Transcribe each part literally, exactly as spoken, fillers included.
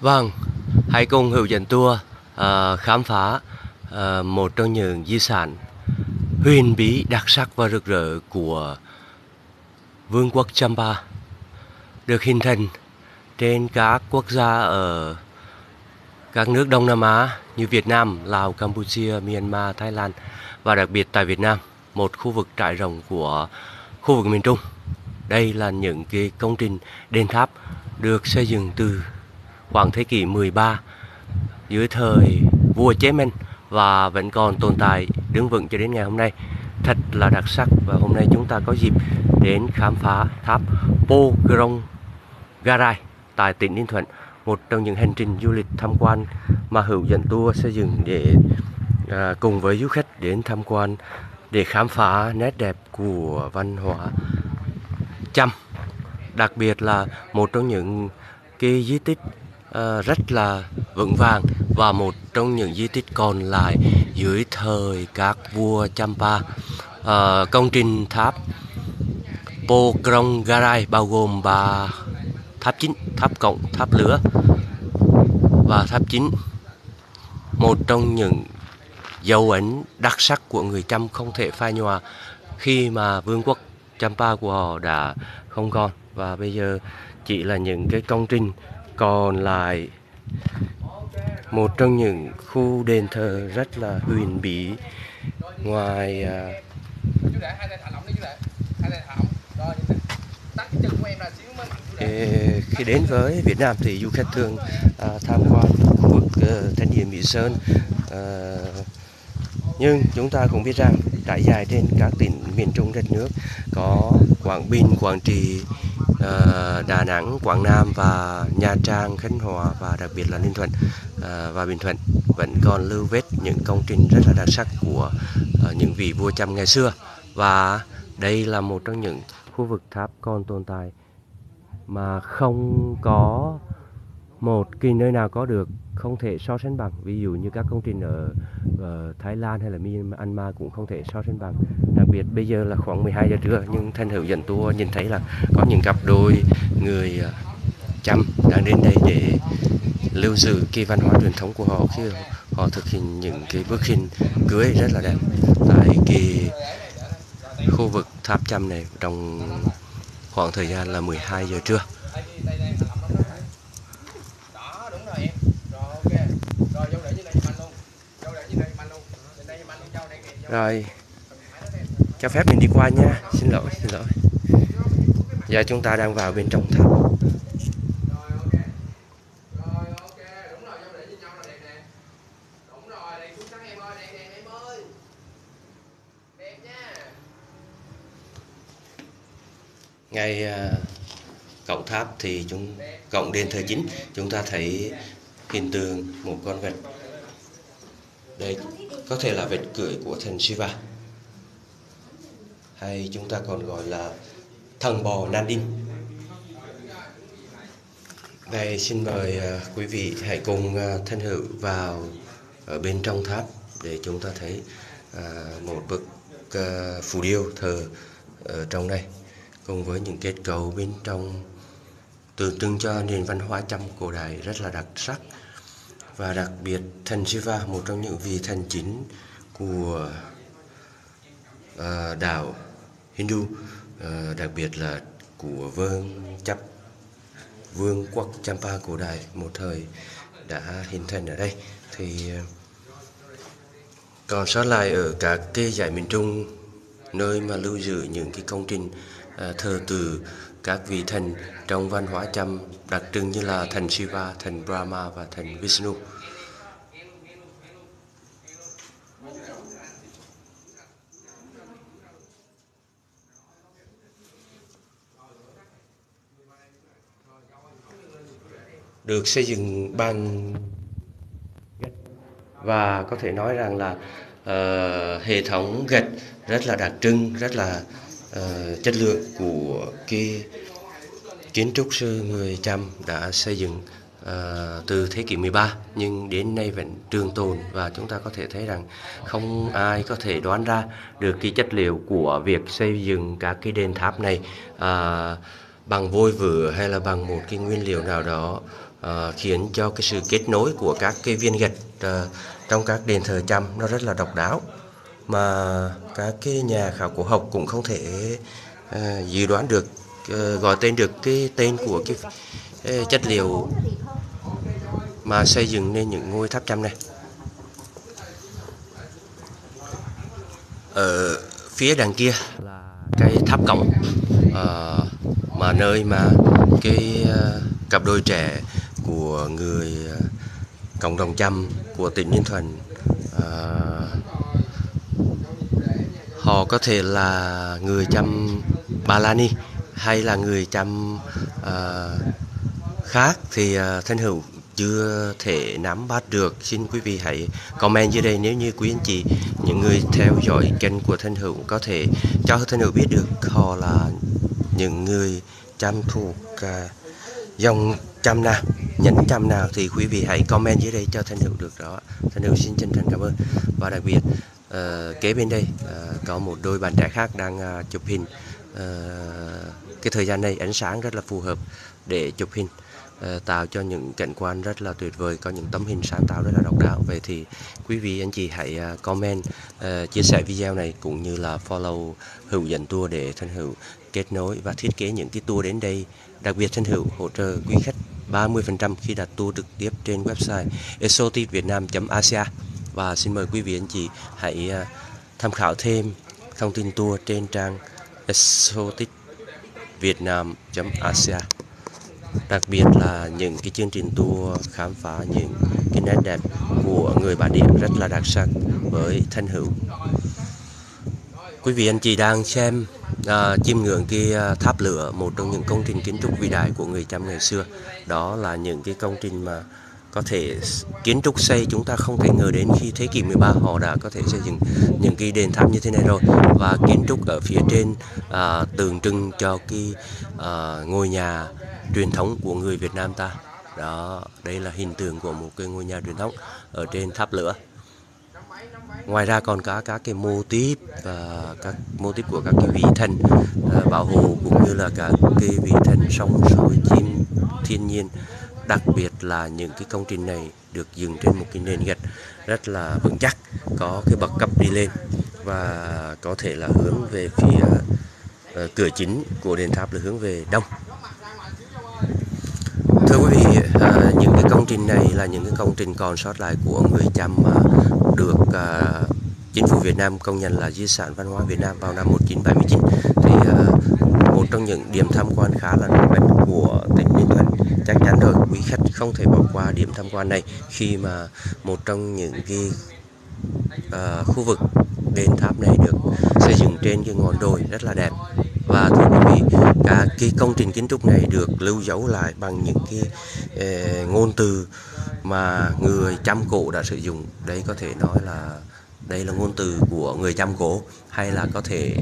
Vâng, hãy cùng Hữu Dẫn Tour à, khám phá à, một trong những di sản huyền bí, đặc sắc và rực rỡ của Vương quốc Champa, được hình thành trên các quốc gia ở các nước Đông Nam Á như Việt Nam, Lào, Campuchia, Myanmar, Thái Lan và đặc biệt tại Việt Nam, một khu vực trải rộng của khu vực miền Trung. Đây là những cái công trình đền tháp được xây dựng từ khoảng thế kỷ mười ba dưới thời vua Chế Minh và vẫn còn tồn tại đứng vững cho đến ngày hôm nay. Thật là đặc sắc, và hôm nay chúng ta có dịp đến khám phá tháp Po Klong Garai tại tỉnh Ninh Thuận, một trong những hành trình du lịch tham quan mà Hữu Dẫn Tour xây dựng để à, cùng với du khách đến tham quan để khám phá nét đẹp của văn hóa Chăm, đặc biệt là một trong những cái di tích à, rất là vững vàng và một trong những di tích còn lại dưới thời các vua Champa. À, công trình tháp Po Klong Garai bao gồm ba tháp chính, tháp cộng, tháp lửa và tháp chính, một trong những dấu ấn đặc sắc của người Chăm không thể phai nhòa khi mà vương quốc Champa của họ đã không còn, và bây giờ chỉ là những cái công trình còn lại, một trong những khu đền thờ rất là huyền bí. Ngoài khi đến với Việt Nam thì du khách thường à, tham quan khu vực uh, thánh địa Mỹ Sơn, à, nhưng chúng ta cũng biết rằng trải dài trên các tỉnh miền Trung đất nước có Quảng Bình, Quảng Trị, à, Đà Nẵng, Quảng Nam và Nha Trang, Khánh Hòa và đặc biệt là Ninh Thuận à, và Bình Thuận vẫn còn lưu vết những công trình rất là đặc sắc của à, những vị vua Chăm ngày xưa, và đây là một trong những khu vực tháp còn tồn tại mà không có một cái nơi nào có được, không thể so sánh bằng. Ví dụ như các công trình ở, ở Thái Lan hay là Myanmar cũng không thể so sánh bằng. Đặc biệt bây giờ là khoảng mười hai giờ trưa, nhưng Thanh Hữu Dẫn Tour nhìn thấy là có những cặp đôi người Chăm đang đến đây để lưu giữ cái văn hóa truyền thống của họ khi họ thực hiện những cái bước hình cưới rất là đẹp tại cái khu vực tháp Chăm này trong khoảng thời gian là mười hai giờ trưa. Rồi, cho phép mình đi qua nha. Xin lỗi, xin lỗi. Giờ chúng ta đang vào bên trong tháp. Ngay uh, cổng tháp thì chúng cổng đền thờ chính chúng ta thấy hình tượng một con vịt, đây có thể là vịt cưỡi của thần Shiva, hay chúng ta còn gọi là thần bò Nandin. Đây, xin mời uh, quý vị hãy cùng uh, Thanh Hữu vào ở bên trong tháp để chúng ta thấy uh, một bức uh, phù điêu thờ ở trong này, cùng với những kết cấu bên trong tượng trưng cho nền văn hóa Chăm cổ đại rất là đặc sắc. Và đặc biệt thần Shiva, một trong những vị thần chính của uh, đạo Hindu, uh, đặc biệt là của vương chấp vương quốc Champa cổ đại một thời đã hình thành ở đây, thì uh, còn sót lại ở các cái dãy miền Trung, nơi mà lưu giữ những cái công trình thờ từ các vị thần trong văn hóa Chăm đặc trưng như là thần Shiva, thần Brahma và thần Vishnu. Được xây dựng bằng gạch và có thể nói rằng là uh, hệ thống gạch rất là đặc trưng, rất là Uh, chất lượng của cái kiến trúc sư người Chăm đã xây dựng uh, từ thế kỷ mười ba, nhưng đến nay vẫn trường tồn, và chúng ta có thể thấy rằng không ai có thể đoán ra được cái chất liệu của việc xây dựng các cái đền tháp này uh, bằng vôi vữa hay là bằng một cái nguyên liệu nào đó uh, khiến cho cái sự kết nối của các cái viên gạch uh, trong các đền thờ Chăm nó rất là độc đáo, mà các cái nhà khảo cổ học cũng không thể uh, dự đoán được, uh, gọi tên được cái tên của cái uh, chất liệu mà xây dựng nên những ngôi tháp Chăm này. Ở phía đằng kia là cái tháp cổng, uh, mà nơi mà cái uh, cặp đôi trẻ của người uh, cộng đồng Chăm của tỉnh Ninh Thuận, uh, họ có thể là người Chăm Ba Lani hay là người Chăm uh, khác thì uh, thân hữu chưa thể nắm bắt được. Xin quý vị hãy comment dưới đây nếu như quý anh chị, những người theo dõi kênh của thân hữu có thể cho thân hữu biết được họ là những người Chăm thuộc uh, dòng Chăm nào, nhánh Chăm nào thì quý vị hãy comment dưới đây cho thân hữu được đó. Thân hữu xin chân thành cảm ơn. Và đặc biệt uh, kế bên đây uh, có một đôi bạn trẻ khác đang uh, chụp hình. Uh, cái thời gian này ánh sáng rất là phù hợp để chụp hình, tạo cho những cảnh quan rất là tuyệt vời, có những tấm hình sáng tạo rất là độc đáo. Vậy thì quý vị anh chị hãy comment, uh, chia sẻ video này cũng như là follow Hữu Dẫn Tour để thân hữu kết nối và thiết kế những cái tour đến đây. Đặc biệt thân hữu hỗ trợ quý khách ba mươi phần trăm khi đặt tour trực tiếp trên website exotic vietnam chấm asia. Và xin mời quý vị anh chị hãy uh, tham khảo thêm thông tin tour trên trang exotic vietnam chấm asia. Đặc biệt là những cái chương trình tour khám phá những cái nét đẹp của người bản địa rất là đặc sắc với thân hữu. Quý vị anh chị đang xem à, chiêm ngưỡng cái tháp lửa, một trong những công trình kiến trúc vĩ đại của người Chăm ngày xưa. Đó là những cái công trình mà có thể kiến trúc xây chúng ta không thể ngờ đến khi thế kỷ mười ba họ đã có thể xây dựng những cái đền tháp như thế này rồi. Và kiến trúc ở phía trên à, tượng trưng cho cái à, ngôi nhà truyền thống của người Việt Nam ta. Đó, đây là hình tượng của một cái ngôi nhà truyền thống ở trên tháp lửa. Ngoài ra còn có các cái mô típ và các mô típ của các cái vị thần uh, bảo hộ cũng như là các cái vị thần sông suối chim thiên nhiên. Đặc biệt là những cái công trình này được dựng trên một cái nền gạch rất là vững chắc, có cái bậc cấp đi lên và có thể là hướng về phía uh, cửa chính của đền tháp là hướng về đông. Thưa quý vị, à, những cái công trình này là những cái công trình còn sót lại của người Chăm mà được à, chính phủ Việt Nam công nhận là di sản văn hóa Việt Nam vào năm một nghìn chín trăm bảy mươi chín. Thì à, một trong những điểm tham quan khá là nổi bật của tỉnh Ninh Thuận, chắc chắn rồi quý khách không thể bỏ qua điểm tham quan này khi mà một trong những cái à, khu vực đền tháp này được xây dựng trên cái ngọn đồi rất là đẹp. Và thưa quý vị, cả cái công trình kiến trúc này được lưu dấu lại bằng những cái eh, ngôn từ mà người Chăm cổ đã sử dụng. Đây có thể nói là đây là ngôn từ của người Chăm cổ, hay là có thể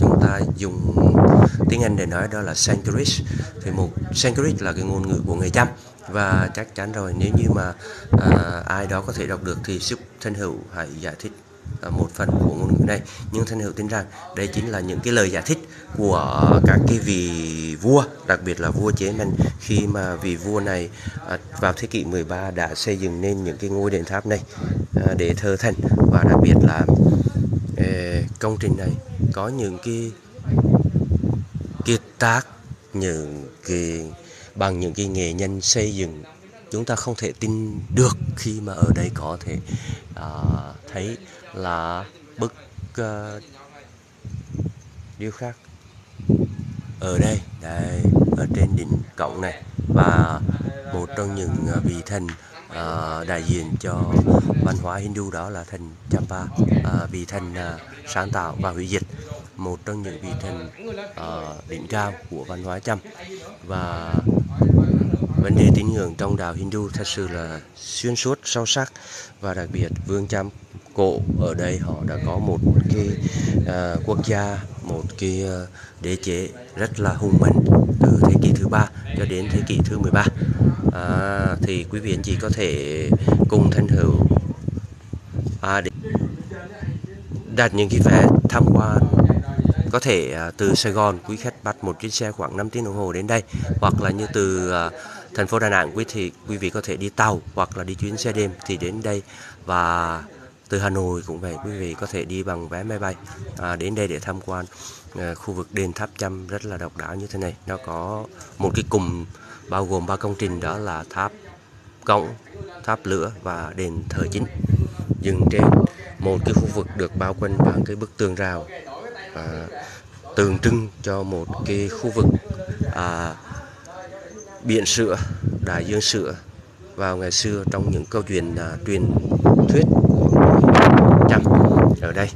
chúng ta dùng tiếng Anh để nói đó là Sanskrit. Thì một Sanskrit là cái ngôn ngữ của người Chăm, và chắc chắn rồi nếu như mà à, ai đó có thể đọc được thì giúp thân hữu hãy giải thích một phần của ngôn ngữ này. Nhưng thân hữu tin rằng đây chính là những cái lời giải thích của các cái vị vua, đặc biệt là vua Chế Minh, khi mà vị vua này vào thế kỷ mười ba đã xây dựng nên những cái ngôi đền tháp này để thờ thần. Và đặc biệt là công trình này có những cái kiệt tác những cái bằng những cái nghệ nhân xây dựng chúng ta không thể tin được khi mà ở đây có thể uh, thấy là bức uh, điêu khắc ở đây, đây ở trên đỉnh cổng này, và một trong những uh, vị thần uh, đại diện cho văn hóa Hindu đó là thần Champa, uh, vị thần uh, sáng tạo và hủy diệt, một trong những vị thần uh, đỉnh cao của văn hóa Chăm. Và vấn đề tín ngưỡng trong đạo Hindu thật sự là xuyên suốt, sâu sắc, và đặc biệt vương Chăm cổ ở đây họ đã có một cái uh, quốc gia, một cái uh, đế chế rất là hùng mạnh từ thế kỷ thứ ba cho đến thế kỷ thứ mười ba. À, thì quý vị anh chị có thể cùng thân hữu à, để đặt những cái vé tham quan Có thể từ Sài Gòn, quý khách bắt một chuyến xe khoảng năm tiếng đồng hồ đến đây, hoặc là như từ thành phố Đà Nẵng, quý thì quý vị có thể đi tàu hoặc là đi chuyến xe đêm thì đến đây, và từ Hà Nội cũng vậy, quý vị có thể đi bằng vé máy bay à, đến đây để tham quan à, khu vực đền Tháp Chăm rất là độc đáo như thế này. Nó có một cái cụm bao gồm ba công trình, đó là tháp cổng, tháp lửa và đền thờ chính, dừng trên một cái khu vực được bao quanh bằng cái bức tường rào à, tượng trưng cho một cái khu vực à, biển sữa, đại dương sữa. Vào ngày xưa trong những câu chuyện à, truyền thuyết Chăm ở đây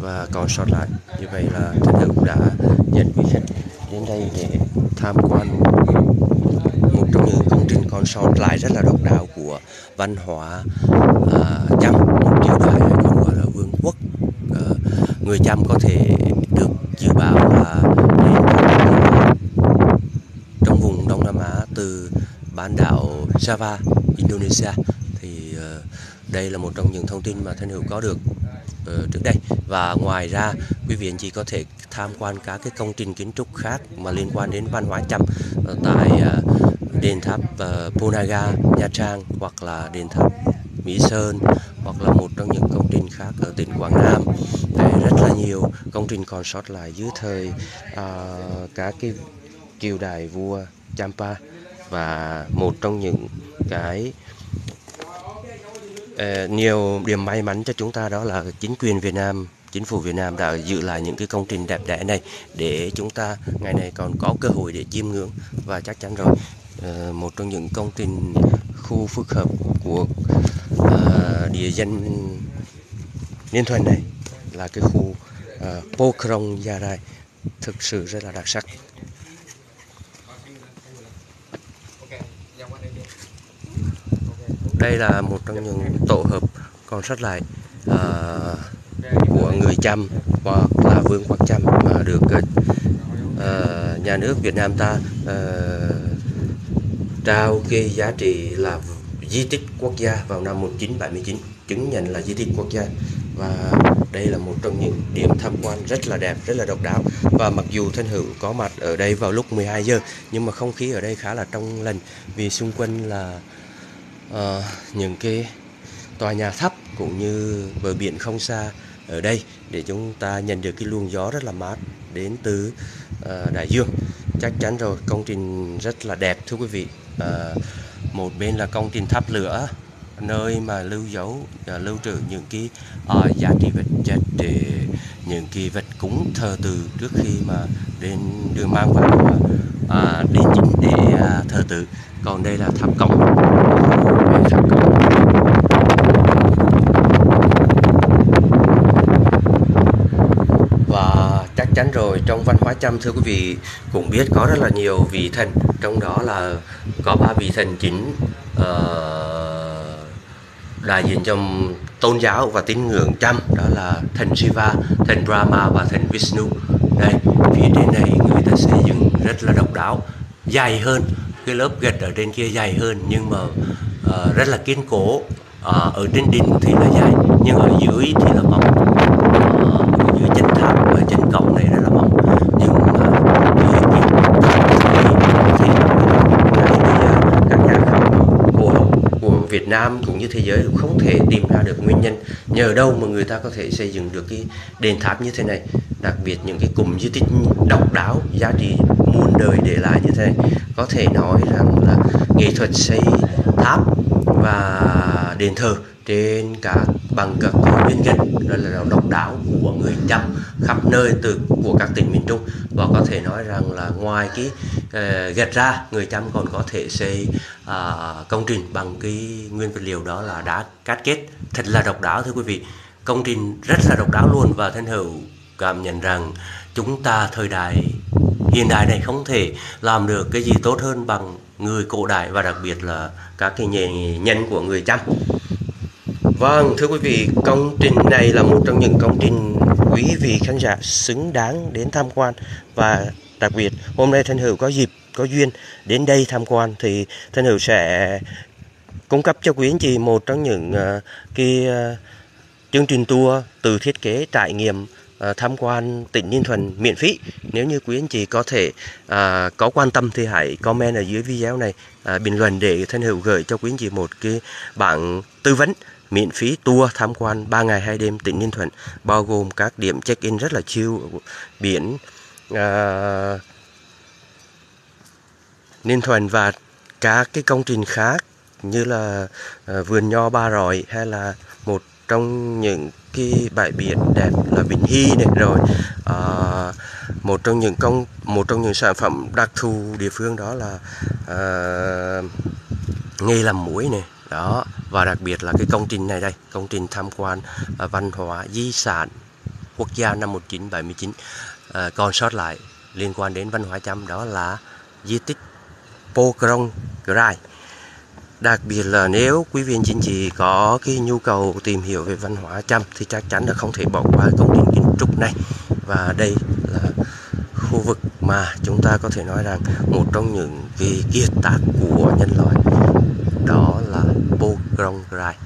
và còn sót lại, như vậy là Thanh Hữu đã dẫn quý khách đến đây để tham quan một trong những công trình còn sót lại rất là độc đáo của văn hóa uh, Chăm, một triều đại hay còn gọi là vương quốc. Uh, người Chăm có thể được dự báo là trong vùng Đông Nam Á, từ bán đảo Java, Indonesia. Thì uh, đây là một trong những thông tin mà Thanh Hữu có được uh, trước đây. Và ngoài ra, quý vị anh chị có thể tham quan các cái công trình kiến trúc khác mà liên quan đến văn hóa Chăm uh, tại uh, đền tháp uh, Ponaga, Nha Trang, hoặc là đền tháp Mỹ Sơn, hoặc là một trong những công trình khác ở tỉnh Quảng Nam. Đấy, rất là nhiều công trình còn sót lại dưới thời uh, các cái triều đại vua Champa, và một trong những cái Uh, nhiều điểm may mắn cho chúng ta đó là chính quyền Việt Nam, chính phủ Việt Nam đã giữ lại những cái công trình đẹp đẽ này để chúng ta ngày nay còn có cơ hội để chiêm ngưỡng. Và chắc chắn rồi, uh, một trong những công trình khu phức hợp của uh, địa danh Ninh Thuận này là cái khu uh, Po Klong Garai, thực sự rất là đặc sắc. Đây là một trong những tổ hợp còn sót lại à, của người Chăm hoặc là Vương quốc Chăm mà được à, nhà nước Việt Nam ta à, trao cái giá trị là di tích quốc gia vào năm một nghìn chín trăm bảy mươi chín, chứng nhận là di tích quốc gia. Và đây là một trong những điểm tham quan rất là đẹp, rất là độc đáo. Và mặc dù Thanh Hữu có mặt ở đây vào lúc mười hai giờ, nhưng mà không khí ở đây khá là trong lành, vì xung quanh là Uh, những cái tòa nhà thấp cũng như bờ biển không xa ở đây, để chúng ta nhận được cái luồng gió rất là mát đến từ uh, đại dương. Chắc chắn rồi, công trình rất là đẹp thưa quý vị. Uh, một bên là công trình tháp lửa, nơi mà lưu dấu uh, lưu trữ những cái uh, giá trị vật chất, để những cái vật cúng thờ tự trước khi mà đến đưa mang vào uh, đền chính để uh, thờ tự. Còn đây là tháp cổng. Tháp cổng và chắc chắn rồi, trong văn hóa Chăm thưa quý vị cũng biết có rất là nhiều vị thần, trong đó là có ba vị thần chính uh, đại diện trong tôn giáo và tín ngưỡng Chăm, đó là thần Shiva, thần Brahma và thần Vishnu. Đây, phía trên này người ta xây dựng rất là độc đáo, dài hơn. Cái lớp gạch ở trên kia dài hơn nhưng mà uh, rất là kiên cố. Uh, ở trên đỉnh thì là dài nhưng ở dưới thì là mỏng. Uh, dưới chân tháp và chân cổng này rất là mỏng, nhưng uh, dưới kia thì các nhà khảo cổ của Việt Nam cũng như thế giới cũng không thể tìm ra được nguyên nhân nhờ đâu mà người ta có thể xây dựng được cái đền tháp như thế này, đặc biệt những cái cụm di tích độc đáo, giá trị muôn đời để lại như thế này. Có thể nói rằng là nghệ thuật xây tháp và đền thờ trên cả bằng các nguyên nhân rất là độc đáo của người Chăm khắp nơi từ của các tỉnh miền Trung. Và có thể nói rằng là ngoài cái uh, gạch ra, người Chăm còn có thể xây uh, công trình bằng cái nguyên vật liệu đó là đá cát kết, thật là độc đáo thưa quý vị. Công trình rất là độc đáo luôn, và Thanh Hữu cảm nhận rằng chúng ta thời đại hiện đại này không thể làm được cái gì tốt hơn bằng người cổ đại, và đặc biệt là các cái nghệ nhân của người Chăm. Vâng, thưa quý vị, công trình này là một trong những công trình quý vị khán giả xứng đáng đến tham quan. Và đặc biệt hôm nay Thanh Hữu có dịp, có duyên đến đây tham quan thì Thanh Hữu sẽ cung cấp cho quý anh chị một trong những uh, cái uh, chương trình tour từ thiết kế trải nghiệm uh, tham quan tỉnh Ninh Thuận miễn phí. Nếu như quý anh chị có thể uh, có quan tâm thì hãy comment ở dưới video này, uh, bình luận để Thanh Hữu gửi cho quý anh chị một cái bảng tư vấn miễn phí tour tham quan ba ngày hai đêm tỉnh Ninh Thuận, bao gồm các điểm check-in rất là chill, biển uh, Ninh Thuận và các cái công trình khác như là uh, vườn nho Ba Rọi, hay là một trong những cái bãi biển đẹp là Bình Hy này, rồi uh, một trong những công một trong những sản phẩm đặc thù địa phương đó là uh, nghề làm muối này đó, và đặc biệt là cái công trình này đây, công trình tham quan uh, văn hóa di sản quốc gia năm một nghìn chín trăm bảy mươi chín uh, còn sót lại liên quan đến văn hóa Chăm, đó là di tích Po Klong Garai. Đặc biệt là nếu quý vị chính trị có cái nhu cầu tìm hiểu về văn hóa Chăm thì chắc chắn là không thể bỏ qua công trình kiến trúc này. Và đây là khu vực mà chúng ta có thể nói rằng một trong những cái kiệt tác của nhân loại, đó là Po Klong Garai.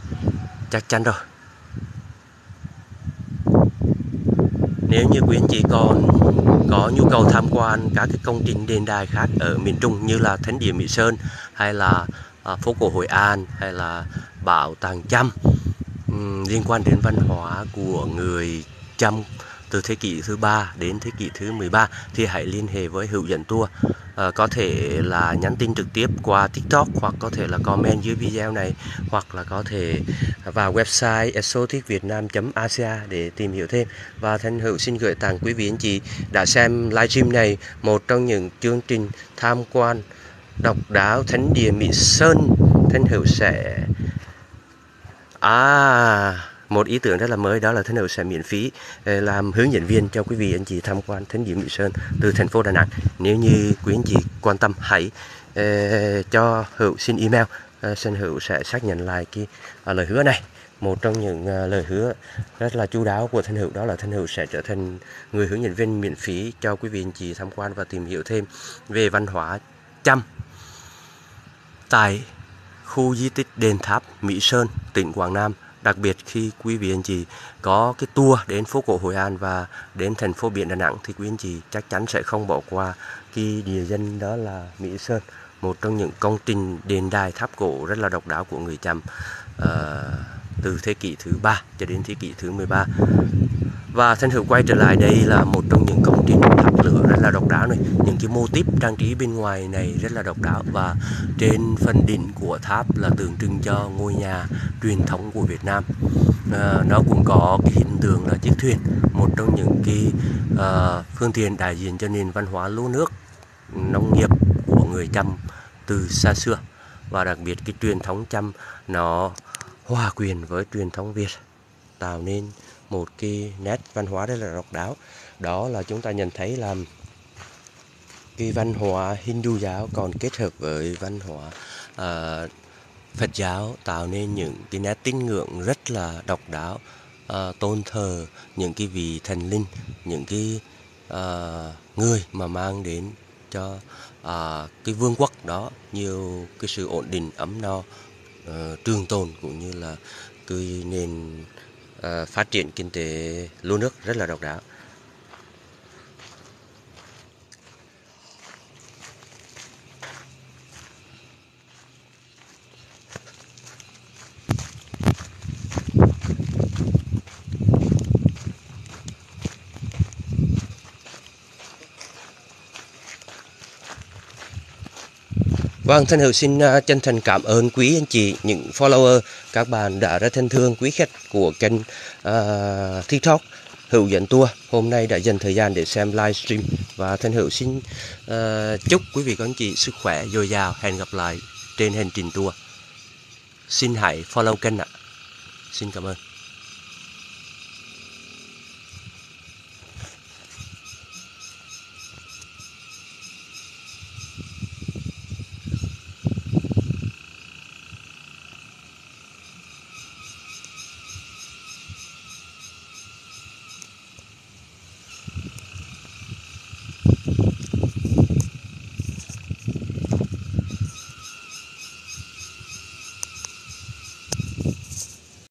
Chắc chắn rồi. Nếu như quý anh chị còn có nhu cầu tham quan các cái công trình đền đài khác ở miền Trung như là thánh địa Mỹ Sơn, hay là À, phố cổ Hội An, hay là bảo tàng Chăm uhm, liên quan đến văn hóa của người Chăm từ thế kỷ thứ ba đến thế kỷ thứ mười ba, thì hãy liên hệ với Hữu Dẫn Tour, à, có thể là nhắn tin trực tiếp qua TikTok, hoặc có thể là comment dưới video này, hoặc là có thể vào website exotic vietnam chấm asia để tìm hiểu thêm. Và Thanh Hữu xin gửi tặng quý vị anh chị đã xem livestream này một trong những chương trình tham quan độc đáo thánh địa Mỹ Sơn. Thanh Hữu sẽ à một ý tưởng rất là mới, đó là Thanh Hữu sẽ miễn phí làm hướng dẫn viên cho quý vị anh chị tham quan thánh địa Mỹ Sơn từ thành phố Đà Nẵng. Nếu như quý anh chị quan tâm, hãy eh, cho Hữu xin email, xin Hữu sẽ xác nhận lại cái à, lời hứa này. Một trong những uh, lời hứa rất là chu đáo của Thanh Hữu đó là Thanh Hữu sẽ trở thành người hướng dẫn viên miễn phí cho quý vị anh chị tham quan và tìm hiểu thêm về văn hóa Chăm tại khu di tích đền tháp Mỹ Sơn, tỉnh Quảng Nam. Đặc biệt khi quý vị anh chị có cái tour đến phố cổ Hội An và đến thành phố biển Đà Nẵng thì quý anh chị chắc chắn sẽ không bỏ qua cái địa danh đó là Mỹ Sơn, một trong những công trình đền đài tháp cổ rất là độc đáo của người Chăm uh, từ thế kỷ thứ ba cho đến thế kỷ thứ mười ba. Và Thanh Hữu quay trở lại, đây là một trong những công trình tháp lửa rất là độc đáo này. Những cái mô típ trang trí bên ngoài này rất là độc đáo, và trên phần đỉnh của tháp là tượng trưng cho ngôi nhà truyền thống của Việt Nam. À, nó cũng có cái hình tượng là chiếc thuyền, một trong những cái uh, phương tiện đại diện cho nền văn hóa lúa nước, nông nghiệp của người Chăm từ xa xưa. Và đặc biệt cái truyền thống Chăm nó hòa quyện với truyền thống Việt, tạo nên một cái nét văn hóa rất là độc đáo. Đó là chúng ta nhận thấy là cái văn hóa Hindu giáo còn kết hợp với văn hóa uh, Phật giáo, tạo nên những cái nét tín ngưỡng rất là độc đáo, uh, tôn thờ những cái vị thần linh, những cái uh, người mà mang đến cho uh, cái vương quốc đó nhiều cái sự ổn định, ấm no, uh, trường tồn, cũng như là cái nền Uh, phát triển kinh tế lúa nước rất là độc đáo. Vâng, Thanh Hữu xin chân thành cảm ơn quý anh chị, những follower, các bạn đã rất thân thương, quý khách của kênh uh, TikTok Hữu Dẫn Tour. Hôm nay đã dành thời gian để xem livestream, và Thanh Hữu xin uh, chúc quý vị các anh chị sức khỏe dồi dào. Hẹn gặp lại trên hành trình tour. Xin hãy follow kênh ạ. Xin cảm ơn.